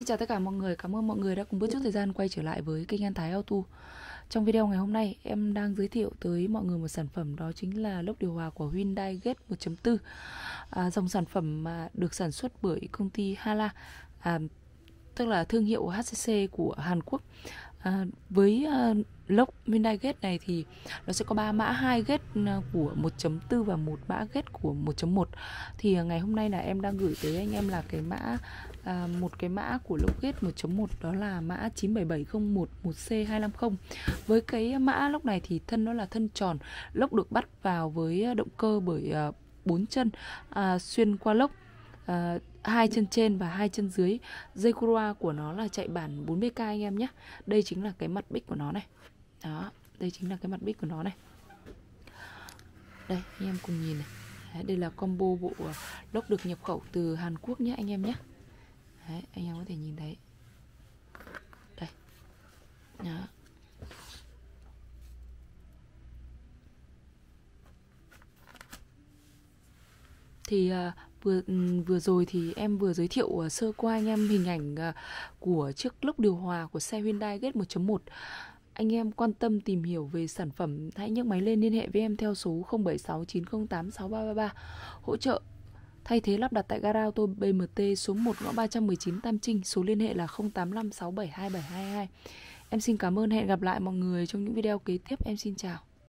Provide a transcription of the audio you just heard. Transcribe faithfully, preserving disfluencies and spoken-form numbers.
Xin chào tất cả mọi người, cảm ơn mọi người đã cùng bớt chút thời gian quay trở lại với kênh An Thái Auto. Trong video ngày hôm nay, em đang giới thiệu tới mọi người một sản phẩm, đó chính là lốc điều hòa của Hyundai Getz một chấm bốn. à, Dòng sản phẩm mà được sản xuất bởi công ty Hala, à, tức là thương hiệu hát xê xê của Hàn Quốc. à, Với à, lốc Hyundai Getz này thì nó sẽ có ba mã, hai Getz của một chấm bốn và một mã Getz của một chấm một. Thì ngày hôm nay là em đang gửi tới anh em là cái mã à, một cái mã của lốc Getz một chấm một, đó là mã chín bảy bảy không một một C hai năm không. Với cái mã lốc này thì thân nó là thân tròn, lốc được bắt vào với động cơ bởi bốn à, chân à, xuyên qua lốc, à, hai chân trên và hai chân dưới. Dây Kuroa của nó là chạy bản bốn mươi K anh em nhé. Đây chính là cái mặt bích của nó này. Đó, đây chính là cái mặt bích của nó này. Đây, anh em cùng nhìn này. Đấy, đây là combo bộ lốc được nhập khẩu từ Hàn Quốc nhé anh em nhé. Đấy, anh em có thể nhìn thấy. Đây. Đó. Thì vừa vừa rồi thì em vừa giới thiệu sơ qua anh em hình ảnh của chiếc lốc điều hòa của xe Hyundai Getz một chấm một. Anh em quan tâm tìm hiểu về sản phẩm, hãy nhấc máy lên liên hệ với em theo số không bảy sáu chín không tám sáu ba ba ba. Hỗ trợ thay thế lắp đặt tại Garauto bê em tê số một ngõ ba trăm mười chín Tam Trinh, số liên hệ là không tám năm sáu bảy hai bảy hai hai. Em xin cảm ơn, hẹn gặp lại mọi người trong những video kế tiếp. Em xin chào.